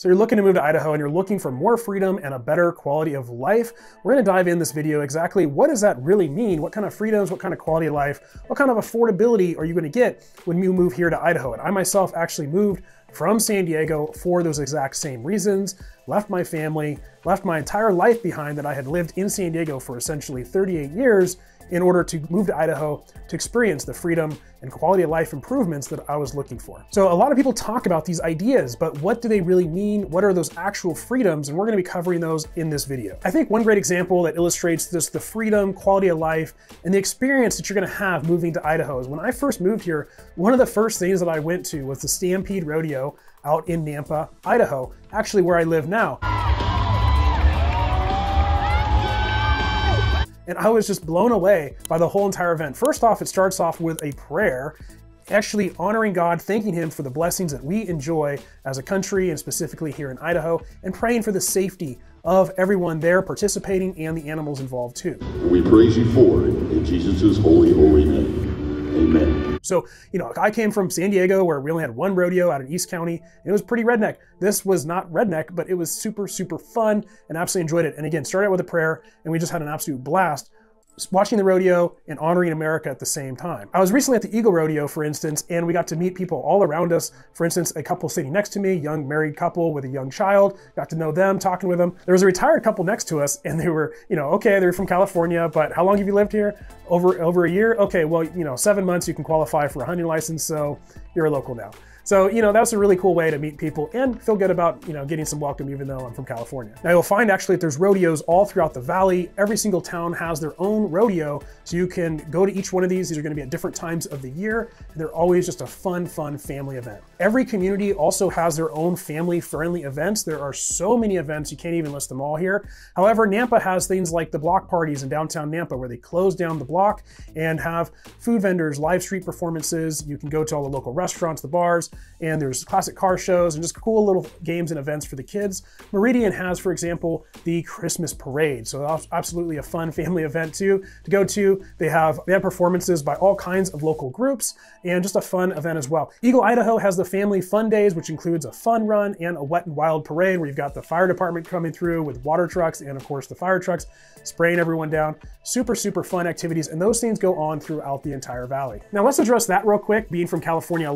So you're looking to move to Idaho and you're looking for more freedom and a better quality of life. We're gonna dive in this video exactly what does that really mean? What kind of freedoms, what kind of quality of life, what kind of affordability are you gonna get when you move here to Idaho? And I myself actually moved from San Diego for those exact same reasons, left my family, left my entire life behind that I had lived in San Diego for essentially 38 years in order to move to Idaho to experience the freedom and quality of life improvements that I was looking for. So a lot of people talk about these ideas, but what do they really mean? What are those actual freedoms? And we're gonna be covering those in this video. I think one great example that illustrates this, the freedom, quality of life, and the experience that you're gonna have moving to Idaho is when I first moved here, one of the first things that I went to was the Stampede Rodeo out in Nampa, Idaho, actually where I live now. And I was just blown away by the whole entire event. First off, it starts off with a prayer, actually honoring God, thanking Him for the blessings that we enjoy as a country and specifically here in Idaho, and praying for the safety of everyone there participating and the animals involved too. We praise you for it in Jesus' holy, holy name. Amen. So, you know, I came from San Diego where we only had one rodeo out in East County, and it was pretty redneck. This was not redneck, but it was super, super fun and absolutely enjoyed it. And again, started out with a prayer and we just had an absolute blast watching the rodeo and honoring America at the same time. I was recently at the Eagle Rodeo, for instance, and we got to meet people all around us. For instance, a couple sitting next to me, young married couple with a young child, got to know them, talking with them. There was a retired couple next to us and they were, you know, okay, they're from California, but how long have you lived here? Over a year? Okay, well, you know, 7 months you can qualify for a hunting license, so you're a local now. So, you know, that's a really cool way to meet people and feel good about, you know, getting some welcome even though I'm from California. Now you'll find actually that there's rodeos all throughout the valley. Every single town has their own rodeo, so you can go to each one of these. These are gonna be at different times of the year. They're always just a fun, fun family event. Every community also has their own family-friendly events. There are so many events, you can't even list them all here. However, Nampa has things like the block parties in downtown Nampa where they close down the block and have food vendors, live street performances. You can go to all the local restaurants, the bars, and there's classic car shows and just cool little games and events for the kids. Meridian has, for example, the Christmas parade. So absolutely a fun family event too to go to. They have performances by all kinds of local groups and just a fun event as well. Eagle, Idaho has the family fun days, which includes a fun run and a wet and wild parade where you've got the fire department coming through with water trucks and of course the fire trucks spraying everyone down. Super, super fun activities. And those things go on throughout the entire valley. Now let's address that real quick. Being from California,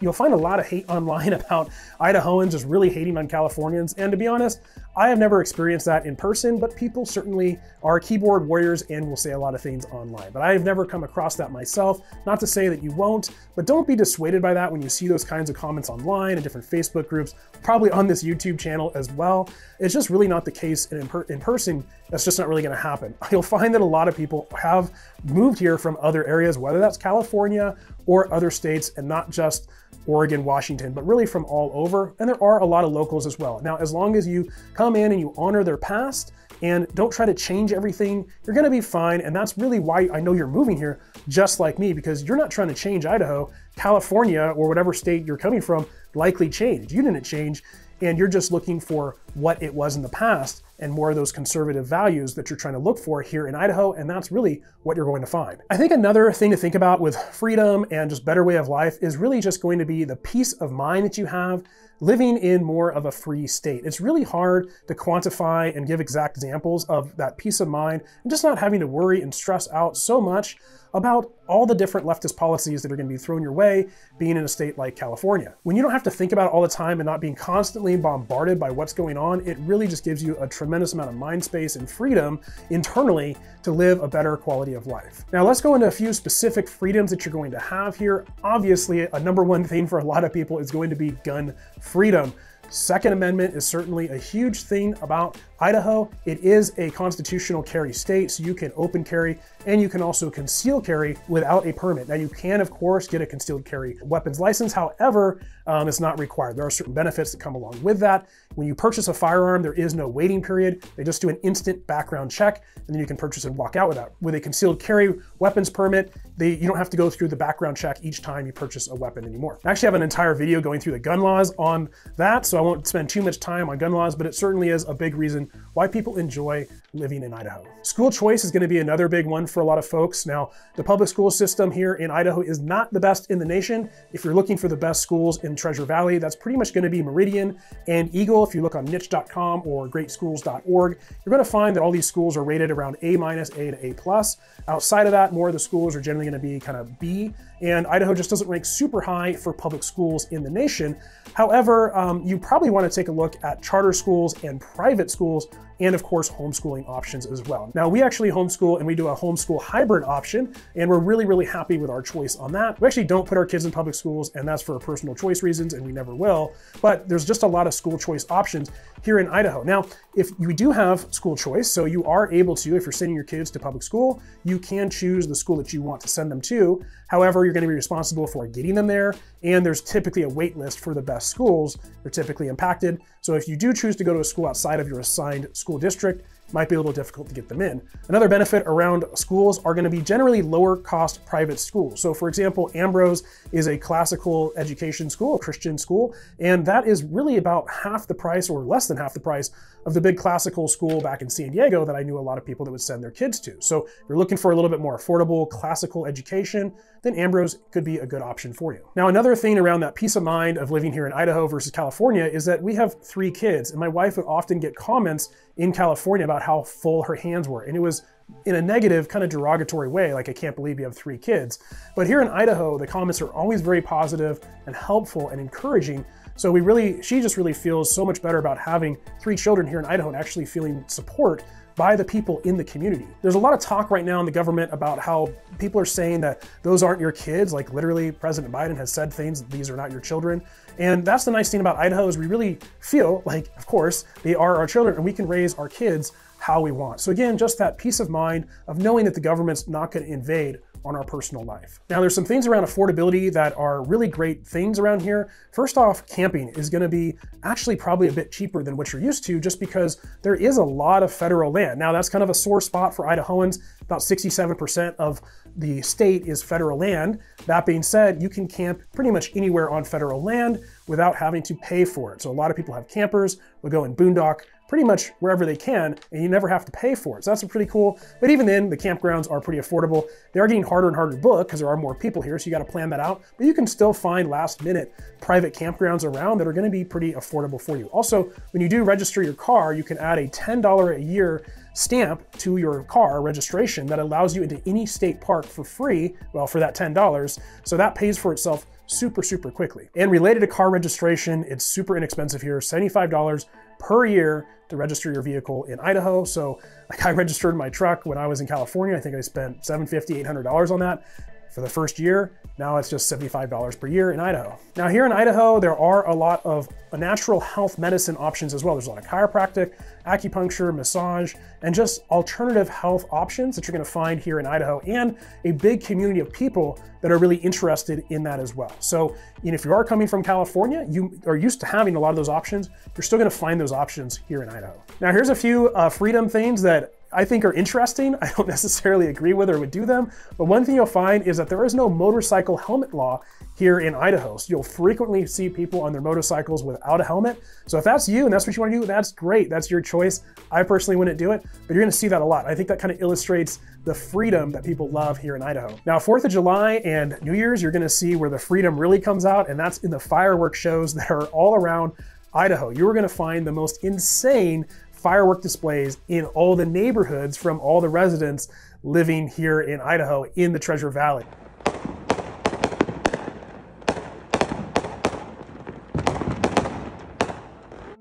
you'll find a lot of hate online about Idahoans just really hating on Californians. And to be honest, I have never experienced that in person, but people certainly are keyboard warriors and will say a lot of things online. But I have never come across that myself. Not to say that you won't, but don't be dissuaded by that when you see those kinds of comments online and different Facebook groups, probably on this YouTube channel as well. It's just really not the case, and in person, that's just not really gonna happen. You'll find that a lot of people have moved here from other areas, whether that's California or other states, and not just Oregon, Washington, but really from all over. And there are a lot of locals as well. Now, as long as you come in and you honor their past and don't try to change everything, you're gonna be fine. And that's really why I know you're moving here just like me, because you're not trying to change Idaho. California or whatever state you're coming from likely changed. You didn't change, and you're just looking for what it was in the past and more of those conservative values that you're trying to look for here in Idaho, and that's really what you're going to find. I think another thing to think about with freedom and just better way of life is really just going to be the peace of mind that you have living in more of a free state. It's really hard to quantify and give exact examples of that peace of mind and just not having to worry and stress out so much about all the different leftist policies that are gonna be thrown your way being in a state like California. When you don't have to think about it all the time and not being constantly bombarded by what's going on, it really just gives you a tremendous amount of mind space and freedom internally to live a better quality of life. Now let's go into a few specific freedoms that you're going to have here. Obviously, a number one thing for a lot of people is going to be gun freedom. Second Amendment is certainly a huge thing about Idaho. It is a constitutional carry state, so you can open carry and you can also conceal carry without a permit. Now you can, of course, get a concealed carry weapons license. However, it's not required. There are certain benefits that come along with that. When you purchase a firearm, there is no waiting period. They just do an instant background check and then you can purchase and walk out with that. With a concealed carry weapons permit, you don't have to go through the background check each time you purchase a weapon anymore. I actually have an entire video going through the gun laws on that, so I won't spend too much time on gun laws, but it certainly is a big reason why people enjoy living in Idaho. School choice is going to be another big one for a lot of folks. Now, the public school system here in Idaho is not the best in the nation. If you're looking for the best schools in Treasure Valley, that's pretty much going to be Meridian and Eagle. If you look on niche.com or greatschools.org, you're going to find that all these schools are rated around A-, A to A+. Outside of that, more of the schools are generally going to be kind of B, and Idaho just doesn't rank super high for public schools in the nation. However, you probably want to take a look at charter schools and private schools, and of course, homeschooling options as well. Now, we actually homeschool, and we do a homeschool hybrid option, and we're really, really happy with our choice on that. We actually don't put our kids in public schools, and that's for personal choice reasons, and we never will, but there's just a lot of school choice options here in Idaho. Now, if you do have school choice, so you are able to, if you're sending your kids to public school, you can choose the school that you want to send them to. However, you're going to be responsible for getting them there, and there's typically a wait list for the best schools. They're typically impacted. So if you do choose to go to a school outside of your assigned school district, it might be a little difficult to get them in. Another benefit around schools are going to be generally lower cost private schools. So for example, Ambrose is a classical education school, a Christian school, and that is really about half the price or less than half the price of the big classical school back in San Diego that I knew a lot of people that would send their kids to. So if you're looking for a little bit more affordable classical education, then Ambrose could be a good option for you. Now, another thing around that peace of mind of living here in Idaho versus California is that we have 3 kids, and my wife would often get comments in California about how full her hands were. And it was in a negative, kind of derogatory way, like, I can't believe you have 3 kids. But here in Idaho, the comments are always very positive and helpful and encouraging. So we really, she just really feels so much better about having 3 children here in Idaho and actually feeling support by the people in the community. There's a lot of talk right now in the government about how people are saying that those aren't your kids. Like, literally, President Biden has said things, these are not your children. And that's the nice thing about Idaho, is we really feel like, of course, they are our children, and we can raise our kids how we want. So again, just that peace of mind of knowing that the government's not going to invade on our personal life. Now, there's some things around affordability that are really great things around here. First off, camping is going to be actually probably a bit cheaper than what you're used to, just because there is a lot of federal land. Now, that's kind of a sore spot for Idahoans. About 67% of the state is federal land. That being said, you can camp pretty much anywhere on federal land without having to pay for it. So a lot of people have campers, will go and boondock pretty much wherever they can, and you never have to pay for it. So that's pretty cool. But even then, the campgrounds are pretty affordable. They are getting harder and harder to book because there are more people here, so you got to plan that out. But you can still find last minute private campgrounds around that are going to be pretty affordable for you. Also, when you do register your car, you can add a $10 a year stamp to your car registration that allows you into any state park for free, well, for that $10. So that pays for itself super, super quickly. And related to car registration, it's super inexpensive here, $75 per year to register your vehicle in Idaho. So, like, I registered my truck when I was in California. I think I spent $750, $800 on that for the first year. Now it's just $75 per year in Idaho. Now, here in Idaho, there are a lot of natural health medicine options as well. There's a lot of chiropractic, acupuncture, massage, and just alternative health options that you're gonna find here in Idaho, and a big community of people that are really interested in that as well. So, you know, if you are coming from California, you are used to having a lot of those options. You're still gonna find those options here in Idaho. Now, here's a few freedom things that I think are interesting. I don't necessarily agree with or would do them, but one thing you'll find is that there is no motorcycle helmet law here in Idaho. So you'll frequently see people on their motorcycles without a helmet. So if that's you and that's what you want to do, that's great. That's your choice. I personally wouldn't do it, but you're going to see that a lot. I think that kind of illustrates the freedom that people love here in Idaho. Now, 4th of July and New Year's, you're going to see where the freedom really comes out, and that's in the fireworks shows that are all around Idaho. You're going to find the most insane firework displays in all the neighborhoods from all the residents living here in Idaho in the Treasure Valley.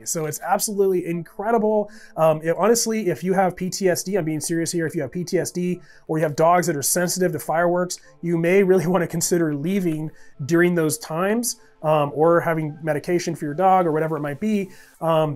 So it's absolutely incredible. Honestly, if you have PTSD, I'm being serious here, if you have PTSD or you have dogs that are sensitive to fireworks, you may really want to consider leaving during those times, or having medication for your dog or whatever it might be,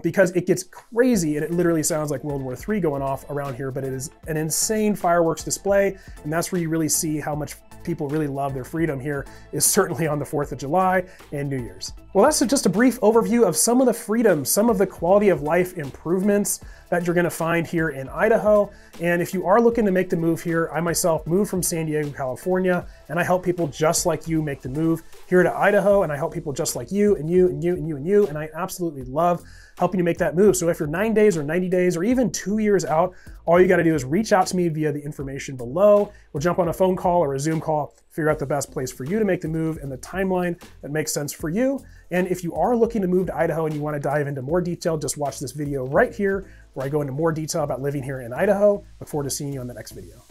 because it gets crazy, and it literally sounds like World War III going off around here, but it is an insane fireworks display. And that's where you really see how much people really love their freedom here, is certainly on the 4th of July and New Year's. Well, that's just a brief overview of some of the freedoms, some of the quality of life improvements that you're gonna find here in Idaho. And if you are looking to make the move here, I myself moved from San Diego, California, and I help people just like you make the move here to Idaho. And I help people just like you and you and you and you and you. And I absolutely love helping you make that move. So if you're 9 days or 90 days or even 2 years out, all you gotta do is reach out to me via the information below. We'll jump on a phone call or a Zoom call, figure out the best place for you to make the move and the timeline that makes sense for you. And if you are looking to move to Idaho and you wanna dive into more detail, just watch this video right here where I go into more detail about living here in Idaho. Look forward to seeing you on the next video.